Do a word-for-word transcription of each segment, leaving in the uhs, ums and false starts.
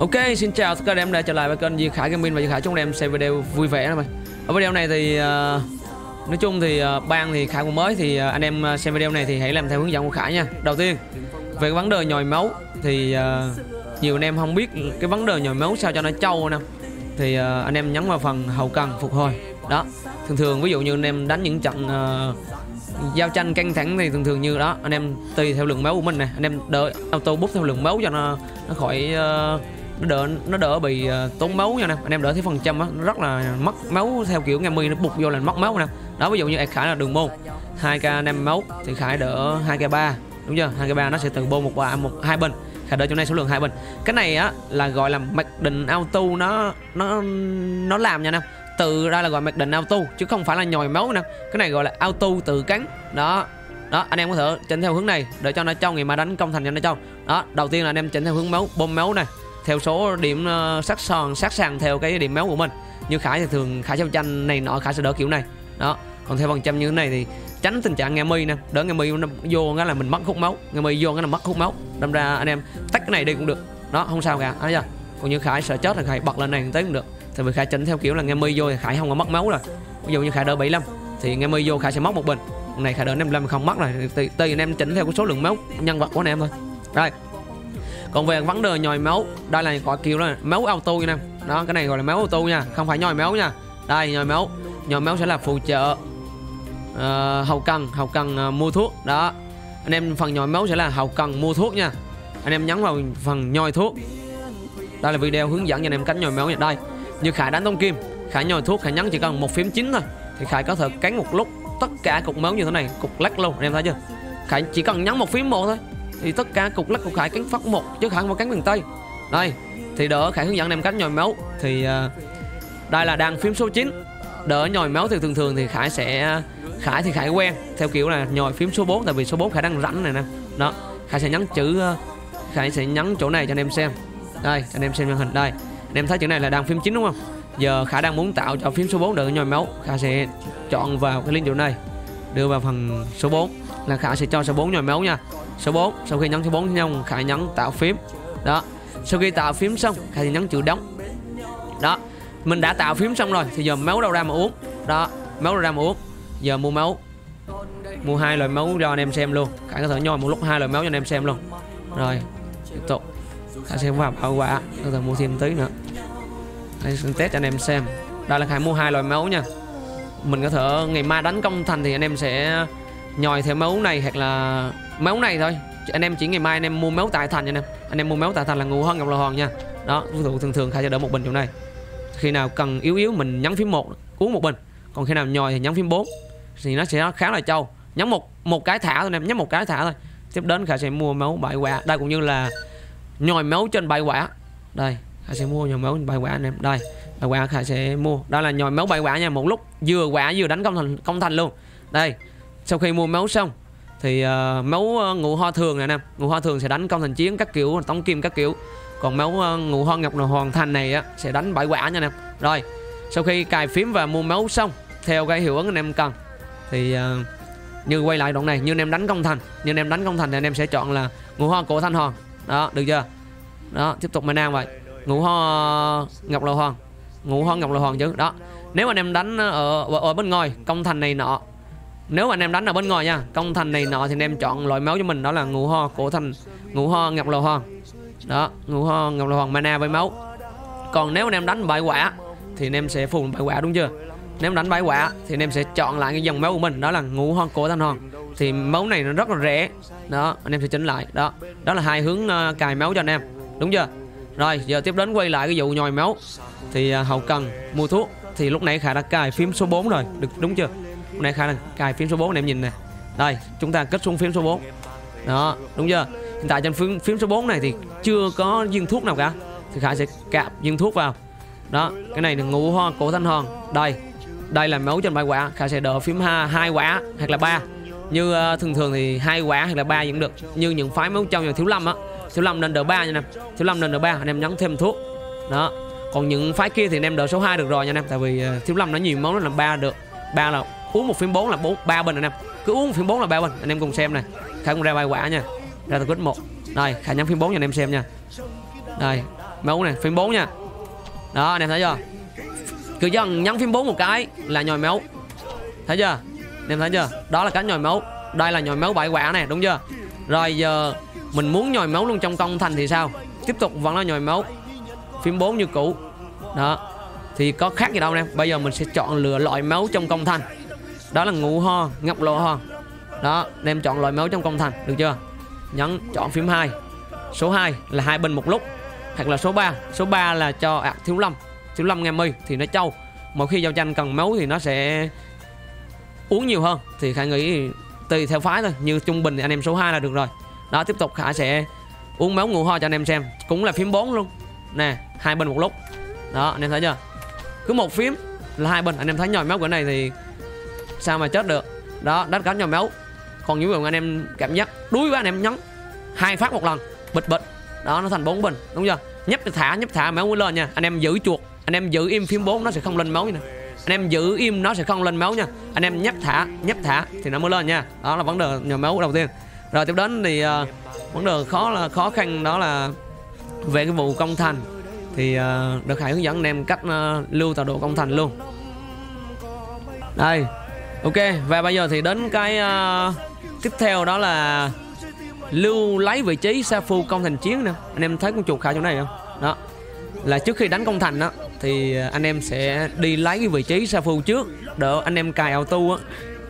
Ok, xin chào tất cả anh em đã trở lại với kênh Duy Khải Gaming và Duy Khải. Chúng em xem video vui vẻ lắm. Ở video này thì uh, nói chung thì uh, ban thì Khải cũng mới, thì uh, anh em xem video này thì hãy làm theo hướng dẫn của Khải nha. Đầu tiên về cái vấn đề nhồi máu thì uh, nhiều anh em không biết cái vấn đề nhồi máu sao cho nó trâu nè, thì uh, anh em nhấn vào phần hậu cần phục hồi đó. Thường thường ví dụ như anh em đánh những trận uh, giao tranh căng thẳng thì thường thường như đó, anh em tùy theo lượng máu của mình nè, anh em đợi auto bút theo lượng máu cho nó nó khỏi uh, nó đỡ nó đỡ bị uh, tốn máu nha nè. Anh em đỡ thấy phần trăm đó, nó rất là mất máu theo kiểu ngày mười nó bục vô là mất máu nè đó. Ví dụ như Khải là đường môn hai k năm máu thì Khải đỡ hai k ba, đúng chưa? Hai k ba nó sẽ từ bô một và một hai bình, Khải đỡ chỗ này số lượng hai bình. Cái này á là gọi là mặc định auto, nó nó nó làm nha nè, từ ra là gọi mặc định auto chứ không phải là nhồi máu nè. Cái này gọi là auto tự cắn đó. Đó, anh em có thể chỉnh theo hướng này để cho nó trong, ngày mà đánh công thành cho nó trong đó. Đầu tiên là anh em chỉnh theo hướng máu, bơm máu này theo số điểm sát sòn sát sàn theo cái điểm máu của mình. Như Khải thì thường Khải giao tranh này nọ Khải sẽ đỡ kiểu này đó. Còn theo phần trăm như thế này thì tránh tình trạng nghe mi nè, đỡ nghe mi nó vô cái là mình mất hút máu, nghe mi vô cái là mất hút máu, đâm ra anh em tách cái này đi cũng được đó, không sao cả. Thấy chưa? Còn như Khải sợ chết thì Khải bật lên này tới cũng được, tại vì Khải chỉnh theo kiểu là nghe mi vô thì Khải không có mất máu rồi. Ví dụ như Khải đỡ bảy mươi lăm thì nghe mi vô Khải sẽ mất một bình, này Khải đỡ năm mươi lăm không mất rồi. Tùy anh em chỉnh theo cái số lượng máu nhân vật của anh em thôi. Rồi, còn về vấn đề nhồi máu, đây là gọi kiểu là máu auto nha. Đó, cái này gọi là máu auto nha, không phải nhồi máu nha. Đây, nhồi máu, nhồi máu sẽ là phụ trợ uh, hậu cần, hậu cần uh, mua thuốc đó. Anh em phần nhồi máu sẽ là hậu cần mua thuốc nha. Anh em nhấn vào phần nhồi thuốc. Đây là video hướng dẫn cho anh em cánh nhồi máu nha. Đây, như Khải đánh thông kim, Khải nhồi thuốc, Khải nhấn chỉ cần một phím chín thôi thì Khải có thể cắn một lúc tất cả cục máu như thế này, cục lắc luôn, anh em thấy chưa? Khải chỉ cần nhấn một phím một thôi thì tất cả cục lắc của Khải cánh phát một, chứ Khải không có cánh bằng tay. Đây thì đỡ Khải hướng dẫn em cánh nhồi máu thì uh, đây là đang phím số chín. Đỡ nhồi máu thì thường thường thì Khải sẽ Khải thì Khải quen theo kiểu là nhồi phím số bốn, tại vì số bốn Khải đang rảnh này nè. Đó, Khải sẽ nhấn chữ uh, Khải sẽ nhấn chỗ này cho anh em xem. Đây, cho anh em xem màn hình đây. Anh em thấy chữ này là đang phím chín đúng không? Giờ Khải đang muốn tạo cho phím số bốn đỡ nhồi máu, Khải sẽ chọn vào cái link chỗ này, đưa vào phần số bốn là Khải sẽ cho số bốn nhồi máu nha. Số bốn, sau khi nhấn số bốn xong Khải nhấn tạo phím. Đó, sau khi tạo phím xong Khải thì nhấn chữ đóng. Đó, mình đã tạo phím xong rồi thì giờ máu đâu ra mà uống. Đó, máu đâu ra mà uống. Giờ mua máu, mua hai loại máu cho anh em xem luôn. Khải có thể nhồi một lúc hai loại máu cho anh em xem luôn. Rồi, tiếp tục Khải xem vào hậu quả, có thể mua thêm tí nữa. Đây, xin test cho anh em xem. Đây là Khải mua hai loại máu nha. Mình có thể ngày mai đánh công thành thì anh em sẽ nhồi theo máu này hoặc là máu này thôi. Anh em chỉ ngày mai anh em mua máu tại thành nha anh em. Anh em mua máu tại thành là ngu hơn gặp lò hòn nha. Đó, ví dụ thường thường Khải sẽ đỡ một bình chỗ này. Khi nào cần yếu yếu mình nhấn phím một uống một bình. Còn khi nào nhồi thì nhấn phím bốn thì nó sẽ khá là trâu. Nhấn một một cái thả thôi anh em, nhấn một cái thả thôi. Tiếp đến Khải sẽ mua máu bại quả. Đây cũng như là nhồi máu trên bại quả. Đây, Khải sẽ mua nhồi máu trên bại quả anh em. Đây, bại quả Khải sẽ mua. Đó là nhồi máu bại quả nha, một lúc vừa quả vừa đánh công thành công thành luôn. Đây, sau khi mua máu xong thì uh, máu uh, ngụ ho thường này nè, ngụ ho thường sẽ đánh công thành chiến các kiểu, tống kim các kiểu. Còn máu uh, ngụ ho ngọc hoàn thành này á, sẽ đánh bãi quả nha nè. Rồi, sau khi cài phím và mua máu xong theo cái hiệu ứng anh em cần thì uh, như quay lại đoạn này, như anh em đánh công thành, như anh em đánh công thành thì anh em sẽ chọn là ngụ ho cổ thanh hòn. Đó, được chưa? Đó, tiếp tục mình đang vậy. Ngụ ho ngọc lầu hoàng, ngụ ho ngọc lầu hoàng chứ. Đó. Nếu mà anh em đánh ở, ở, ở bên ngoài công thành này nọ, nếu mà anh em đánh ở bên ngoài nha, công thành này nọ thì anh em chọn loại máu cho mình, đó là ngụ ho cổ thành, ngụ ho ngọc lầu hoàng. Đó, ngụ ho ngọc lầu hoàng mana với máu. Còn nếu anh em đánh bại quả thì anh em sẽ phù bại quả, đúng chưa? Nếu đánh bại quả thì anh em sẽ chọn lại cái dòng máu của mình, đó là ngụ ho cổ thanh hoàng. Thì máu này nó rất là rẻ. Đó, anh em sẽ chỉnh lại. Đó, đó là hai hướng uh, cài máu cho anh em, đúng chưa? Rồi, giờ tiếp đến quay lại cái vụ nhồi máu thì uh, hậu cần mua thuốc thì lúc nãy Khải đã cài phím số bốn rồi, được đúng chưa? Hôm nay Khải đang cài phím số bốn, anh em nhìn nè. Đây, chúng ta kích xuống phím số bốn. Đó, đúng chưa? Hiện tại trên phím, phím số bốn này thì chưa có viên thuốc nào cả, thì Khải sẽ cạp viên thuốc vào. Đó, cái này là ngụ ho cổ thanh hòn. Đây, đây là máu trên bài quả, Khải sẽ đỡ phím hai quả hoặc là ba. Như uh, thường thường thì hai quả hoặc là ba cũng được. Như những phái máu trong như Thiếu Lâm á, Thiếu Lâm nên đỡ ba nha em. Thiếu Lâm nên đỡ ba, anh em nhấn thêm thuốc. Đó. Còn những phái kia thì anh em đỡ số hai được rồi nha em, tại vì uh, Thiếu Lâm nó nhiều máu nó làm ba được. ba là uống một phím bốn là bốn ba bình anh em. Cứ uống một phím bốn là ba bình. Anh em cùng xem này. Khải cũng ra bài quả nha. Ra từ quýt một. Đây, Khải nhấn phím bốn cho anh em xem nha. Đây, Mày uống này, phím bốn nha. Đó, anh em thấy chưa? Cứ dần nhấn phím bốn một cái là nhồi máu. Thấy chưa? Anh em thấy chưa? Đó là cái nhồi máu. Đây là nhồi máu bại quả này, đúng chưa? Rồi giờ mình muốn nhồi máu luôn trong Công Thành thì sao? Tiếp tục vẫn là nhồi máu. Phím bốn như cũ. Đó. Thì có khác gì đâu anh em. Bây giờ mình sẽ chọn lựa loại máu trong Công Thành. Đó là ngũ ho, ngọc lộ ho. Đó, anh em chọn loại máu trong Công Thành, được chưa? Nhấn chọn phím hai. Số hai là hai bên một lúc, hoặc là số ba. Số ba là cho à, Thiếu Lâm. Thiếu Lâm Gaming thì nó trâu. Mỗi khi giao tranh cần máu thì nó sẽ uống nhiều hơn. Thì Khải nghĩ tùy theo phái thôi. Như trung bình thì anh em số hai là được rồi. Đó, tiếp tục Khải sẽ uống máu ngủ ho cho anh em xem. Cũng là phím bốn luôn. Nè, hai bên một lúc. Đó, anh em thấy chưa? Cứ một phím là hai bên. Anh em thấy nhồi máu của này thì sao mà chết được. Đó, đắt cắn nhồi máu. Còn những người anh em cảm giác đuối quá, anh em nhấn hai phát một lần, bịch bịch. Đó, nó thành bốn bình, đúng chưa? Nhấp thả, nhấp thả máu mới lên nha. Anh em giữ chuột, anh em giữ im phím bốn nó sẽ không lên máu như này. Anh em giữ im nó sẽ không lên máu nha. Anh em nhấp thả, nhấp thả thì nó mới lên nha. Đó là vấn đề nhồi máu đầu tiên. Rồi tiếp đến thì uh, vấn đề khó là khó khăn đó là về cái vụ Công Thành thì uh, được Khải hướng dẫn anh em cách uh, lưu tọa độ Công Thành luôn. Đây. Ok, và bây giờ thì đến cái uh, tiếp theo đó là lưu lấy vị trí sa phu Công Thành Chiến nè. Anh em thấy con chuột Khải chỗ này không? Đó. Là trước khi đánh Công Thành đó thì anh em sẽ đi lấy cái vị trí sa phu trước để anh em cài auto á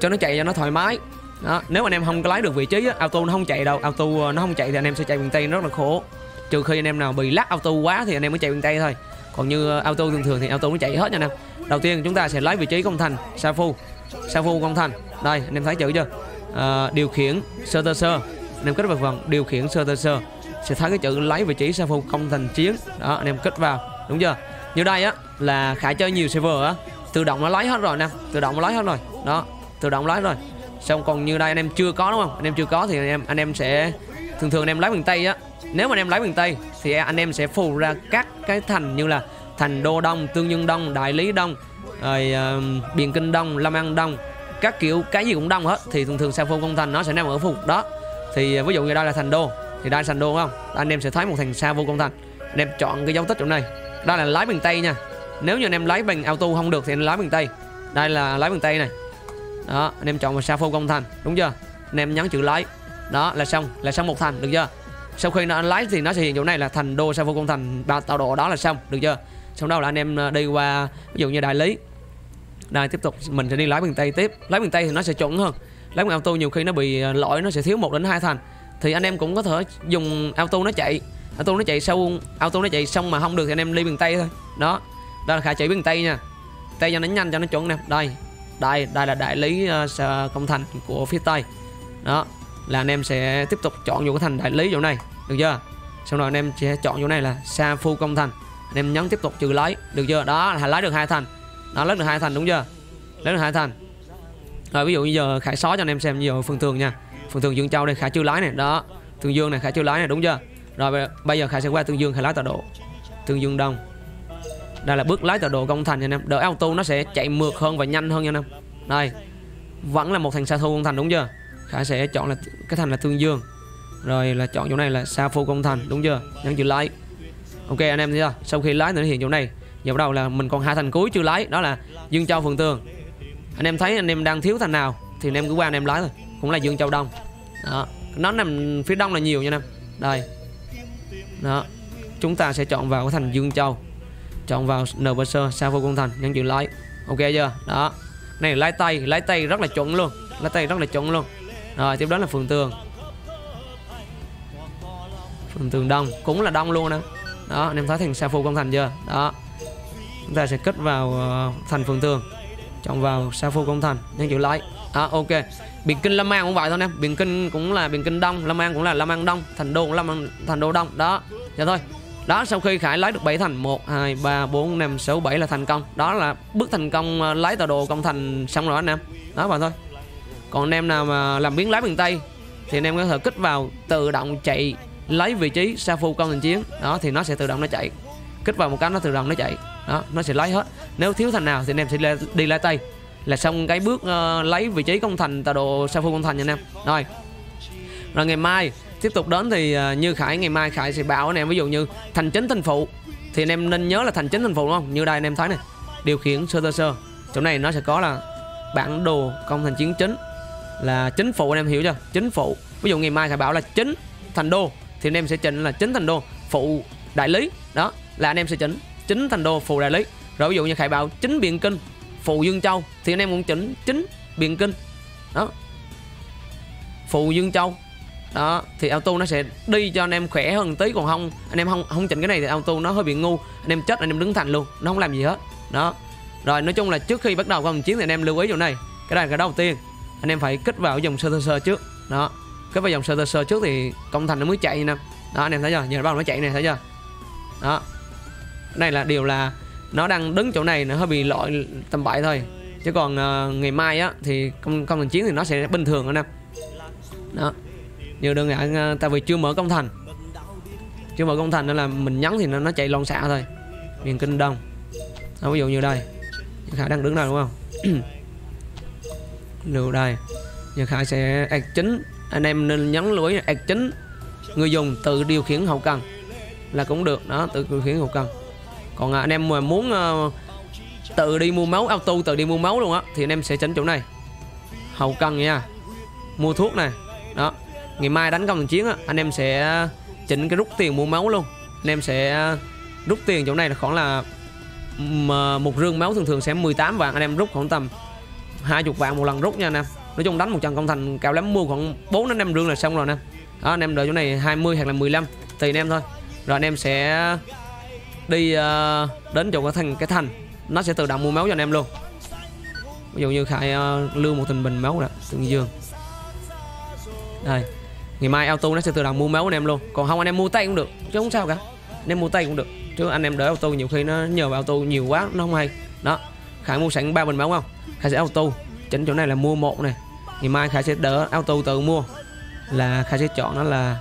cho nó chạy cho nó thoải mái. Đó, nếu anh em không có lấy được vị trí á, auto nó không chạy đâu. Auto nó không chạy thì anh em sẽ chạy bằng tay rất là khổ. Trừ khi anh em nào bị lắc auto quá thì anh em mới chạy bằng tay thôi. Còn như auto thường thường thì auto nó chạy hết nha anh em. Đầu tiên chúng ta sẽ lấy vị trí Công Thành, sa phu. Sa phu Công Thành. Đây, anh em thấy chữ chưa? À, điều khiển sơ tơ sơ. Anh em kết vào phần điều khiển sơ tơ sơ sẽ thấy cái chữ lấy vị trí sa phu Công Thành Chiến. Đó, anh em kết vào, đúng chưa? Như đây á là Khải chơi nhiều server á, tự động nó lấy hết rồi nè, tự động nó lấy hết rồi. Đó, tự động lấy rồi. Xong còn như đây anh em chưa có, đúng không? Anh em chưa có thì anh em anh em sẽ thường thường anh em lấy bằng tay á. Nếu mà anh em lấy bằng tay thì anh em sẽ phù ra các cái thành như là thành Đô Đông, Tương Dương Đông, Đại Lý Đông, rồi uh, Biện Kinh Đông, Lâm An Đông, các kiểu cái gì cũng đông hết. Thì thường thường sa phu Công Thành nó sẽ nằm ở phục đó. Thì ví dụ như đây là thành đô thì đây là thành đô, không? Anh em sẽ thấy một thằng sa vô Công Thành. Anh em chọn cái dấu tích chỗ này. Đây là lái bằng tay nha. Nếu như anh em lái bằng auto không được thì anh lái bằng tay. Đây là lái bằng tay này. Đó, anh em chọn một sa vô Công Thành, đúng chưa? Anh em nhấn chữ lái. Đó là xong, là xong một thành, được chưa? Sau khi nó lái thì nó sẽ hiện chỗ này là thành đô sa vô Công Thành ba tọa độ, đó là xong, được chưa? Xong đó là anh em đi qua ví dụ như Đại Lý. Đây tiếp tục mình sẽ đi lái bằng tay tiếp. Lái bằng tay thì nó sẽ chuẩn hơn. Lấy một auto nhiều khi nó bị lỗi, nó sẽ thiếu một đến hai thành. Thì anh em cũng có thể dùng auto nó chạy, auto nó chạy sau, auto nó chạy xong mà không được thì anh em đi bằng tay thôi. Đó, đây là Khải chạy bằng tay nha, tay cho nó nhanh cho nó chuẩn nè. Đây, đây, đây là Đại Lý uh, Công Thành của phía tây. Đó, là anh em sẽ tiếp tục chọn vô cái thành Đại Lý chỗ này, được chưa? Xong rồi anh em sẽ chọn chỗ này là sa phu Công Thành. Anh em nhấn tiếp tục trừ lấy, được chưa? Đó là lấy được hai thành, nó lấy được hai thành, đúng chưa? Lấy được hai thành. Rồi ví dụ như giờ Khải xóa cho anh em xem nhiều phường tường nha. Phường tường Dương Châu đây, Khải chưa lái này. Đó, Tường Dương này, Khải chưa lái này, đúng chưa? Rồi bây giờ Khải sẽ qua Tường Dương, Khải lái tọa độ Tường Dương Đông. Đây là bước lái tọa độ Công Thành nha anh em. Đợi auto nó sẽ chạy mượt hơn và nhanh hơn nha anh em. Đây, vẫn là một thành sa phu Công Thành, đúng chưa? Khải sẽ chọn là cái thành là Tương Dương. Rồi là chọn chỗ này là sa phu Công Thành, đúng chưa? Nhấn chữ lái. Ok anh em thấy chưa? Sau khi lái thì nó hiện chỗ này. Giờ bắt đầu là mình còn hai thành cuối chưa lái, đó là Dương Châu, Phường Tường. Anh em thấy anh em đang thiếu thành nào thì anh em cứ qua anh em lái thôi. Cũng là Dương Châu Đông. Đó, nó nằm phía đông là nhiều nha anh em. Đây. Đó, chúng ta sẽ chọn vào cái thành Dương Châu. Chọn vào nờ pê xê sa phu Công Thành, nhấn chữ lái. Ok chưa? Đó. Này lái tay, lái tay rất là chuẩn luôn. Lái tay rất là chuẩn luôn. Rồi tiếp đến là Phường Tường. Phường Tường Đông, cũng là đông luôn nè. Đó, anh em thấy thành sa phu Công Thành chưa? Đó. Chúng ta sẽ kết vào thành Phường Tường. Chọn vào sa phu Công Thành, nhấn chữ lái. Đó, ok. Biện Kinh Lâm An cũng vậy thôi em. Biện Kinh cũng là Biện Kinh Đông, Lâm An cũng là Lâm An Đông, thành đô Lâm An, thành đô Đông. Đó, vậy thôi. Đó, sau khi Khải lái được bảy thành, một hai ba bốn năm sáu bảy là thành công. Đó là bước thành công lái tọa độ Công Thành xong rồi anh em. Đó vậy thôi. Còn anh em nào mà làm biến lái bằng tay thì anh em có thể kích vào tự động chạy lấy vị trí sa phu Công Thành Chiến. Đó thì nó sẽ tự động nó chạy. Kích vào một cái nó tự động nó chạy. Đó, nó sẽ lấy hết. Nếu thiếu thành nào thì anh em sẽ đi lái tay là xong cái bước uh, lấy vị trí Công Thành, tọa độ sa phu Công Thành nha anh em. Rồi. Rồi ngày mai tiếp tục đến thì như Khải ngày mai Khải sẽ bảo anh em ví dụ như thành chính thành phụ thì anh em nên nhớ là thành chính thành phụ đúng không? Như đây anh em thấy này, điều khiển sơ tơ sơ, chỗ này nó sẽ có là bản đồ công thành chiến chính là chính phụ, anh em hiểu chưa? Chính phụ, ví dụ ngày mai Khải bảo là chính thành đô thì anh em sẽ chỉnh là chính thành đô phụ đại lý, đó là anh em sẽ chỉnh chính thành đô phụ đại lý. Rồi ví dụ như Khải bảo chính Biện Kinh phụ Dương Châu thì anh em cũng chỉnh chính Biện Kinh, đó phụ Dương Châu, đó thì auto nó sẽ đi cho anh em khỏe hơn tí. Còn không anh em không không chỉnh cái này thì auto nó hơi bị ngu, anh em chết anh em đứng thành luôn, nó không làm gì hết đó. Rồi nói chung là trước khi bắt đầu công chiến thì anh em lưu ý chỗ này, cái này là cái đầu tiên anh em phải kích vào dòng sơ tơ sơ trước đó, kích vào dòng sơ tơ sơ trước thì công thành nó mới chạy nè. Đó anh em thấy chưa, giờ bắt đầu nó chạy này, thấy chưa? Đó cái này là điều là nó đang đứng chỗ này, nó hơi bị lỗi tầm bậy thôi, chứ còn uh, ngày mai á thì công công thành chiến thì nó sẽ bình thường anh em. Đó nhiều đơn giản, tại vì chưa mở công thành, chưa mở công thành nên là mình nhấn thì nó, nó chạy lon xạ thôi. Miền Kinh Đông đó, ví dụ như đây Khải đang đứng đây đúng không? Lưu đây giờ Khải sẽ ad chính, anh em nên nhấn lưới ad chính người dùng tự điều khiển hậu cần là cũng được đó, tự điều khiển hậu cần. Còn anh em mà muốn uh, tự đi mua máu, auto tự đi mua máu luôn á thì anh em sẽ chỉnh chỗ này hậu cần nha, mua thuốc này đó. Ngày mai đánh công thành chiến á, anh em sẽ chỉnh cái rút tiền mua máu luôn, anh em sẽ rút tiền chỗ này là khoảng là một rương máu thường thường sẽ mười tám vạn, anh em rút khoảng tầm hai mươi vạn một lần rút nha anh em. Nói chung đánh một trận công thành cao lắm mua khoảng bốn đến năm rương là xong rồi nè. Đó anh em đợi chỗ này hai mươi hoặc là mười lăm tùy anh em thôi. Rồi anh em sẽ đi uh, đến chỗ cái thành cái thành nó sẽ tự động mua máu cho anh em luôn. Ví dụ như Khải uh, lưu một tình bình máu đã Tương Dương đây, ngày mai auto nó sẽ tự động mua máu anh em luôn. Còn không anh em mua tay cũng được chứ không sao cả, anh em mua tay cũng được chứ anh em đỡ auto nhiều khi nó nhờ vào auto nhiều quá nó không hay. Đó Khải mua sẵn ba bình máu không, Khải sẽ auto chỉnh chỗ này là mua một này, ngày mai Khải sẽ đỡ auto tự mua là Khải sẽ chọn nó là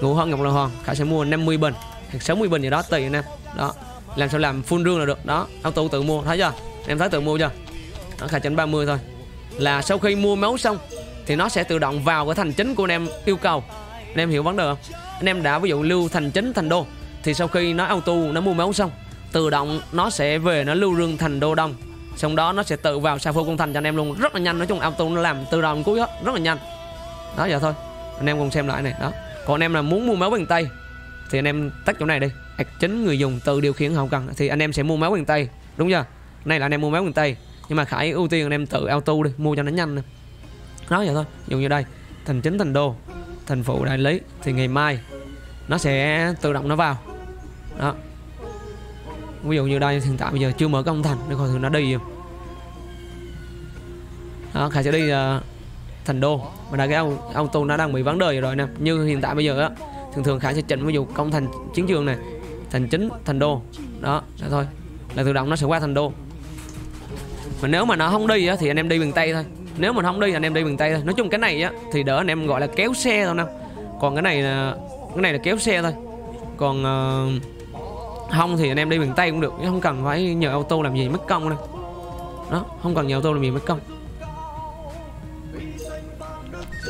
Ngũ Hân Ngọc Lan Hoàng, Khải sẽ mua năm mươi bình hoặc sáu mươi bình gì đó tùy anh em. Đó làm sao làm full rương là được đó, auto tự mua thấy chưa, em thấy tự mua chưa? Đó, Khải chỉnh ba mươi thôi là sau khi mua máu xong thì nó sẽ tự động vào cái thành chính của anh em yêu cầu. Anh em hiểu vấn đề không? Anh em đã ví dụ lưu thành chính thành đô thì sau khi nó auto nó mua máu xong tự động nó sẽ về nó lưu rương thành đô đông, xong đó nó sẽ tự vào xa phô công thành cho anh em luôn, rất là nhanh. Nói chung auto nó làm tự động cuối hết rất là nhanh đó. Giờ thôi anh em cùng xem lại này đó. Còn anh em là muốn mua máu bằng tay thì anh em tắt chỗ này đi, ad chính người dùng tự điều khiển hậu cần thì anh em sẽ mua máu bằng tay đúng chưa? Này là anh em mua máu bằng tay nhưng mà Khải ưu tiên anh em tự auto đi mua cho nó nhanh nè. Nói vậy thôi, dùng như đây thành chính thành đô thành phụ đại lý thì ngày mai nó sẽ tự động nó vào đó. Ví dụ như đây hiện tại bây giờ chưa mở công thành nên còn thường nó đi đó, Khải sẽ đi uh, thành đô mà đã cái auto nó đang bị vấn đề rồi nè. Như hiện tại bây giờ á thường thường Khải sẽ chỉnh ví dụ công thành chiến trường này thành chính thành đô đó, đó thôi là tự động nó sẽ qua thành đô. Mà nếu mà nó không đi á thì anh em đi bằng tay thôi, nếu mình không đi anh em đi bằng tay thôi. Nói chung cái này á thì đỡ anh em gọi là kéo xe thôi nè, còn cái này là cái này là kéo xe thôi. Còn uh, không thì anh em đi bằng tay cũng được, không cần phải nhờ auto làm gì mất công nè. Đó không cần nhờ auto làm gì mất công.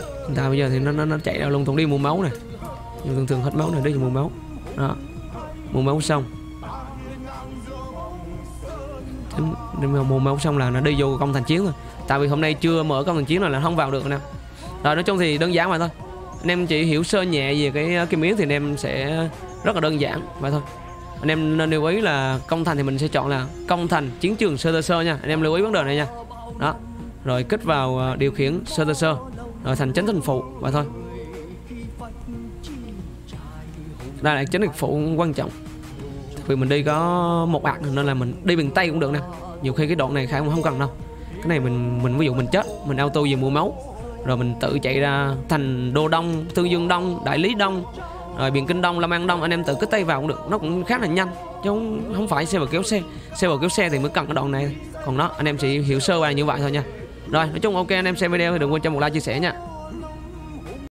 Hiện tại bây giờ thì nó nó, nó chạy ra lung tung đi mua máu này, nhưng thường thường hết máu này đi mua máu đó, mua máu xong nên mua máu xong là nó đi vô công thành chiến thôi. Tại vì hôm nay chưa mở công thành chiến rồi là không vào được nè. Rồi nói chung thì đơn giản vậy thôi, anh em chỉ hiểu sơ nhẹ về cái cái miếng thì anh em sẽ rất là đơn giản vậy thôi. Anh em nên lưu ý là công thành thì mình sẽ chọn là công thành chiến trường sơ tơ sơ nha, anh em lưu ý vấn đề này nha. Đó rồi kích vào điều khiển sơ tơ sơ rồi thành chính thành phụ vậy thôi. Đây là chính thành phụ quan trọng vì mình đi có một ạc nên là mình đi bằng tay cũng được nè. Nhiều khi cái đoạn này Khải cũng không cần đâu, cái này mình mình ví dụ mình chết mình auto về mua máu rồi mình tự chạy ra thành đô đông, Tương Dương đông, đại lý đông, rồi Biện Kinh đông, Lâm An đông, anh em tự cứ tay vào cũng được, nó cũng khá là nhanh chứ không, không phải xe vào kéo xe xe vào kéo xe thì mới cần cái đoạn này. Còn nó anh em chỉ hiểu sơ qua như vậy thôi nha. Rồi nói chung ok anh em xem video thì đừng quên cho một like chia sẻ nha.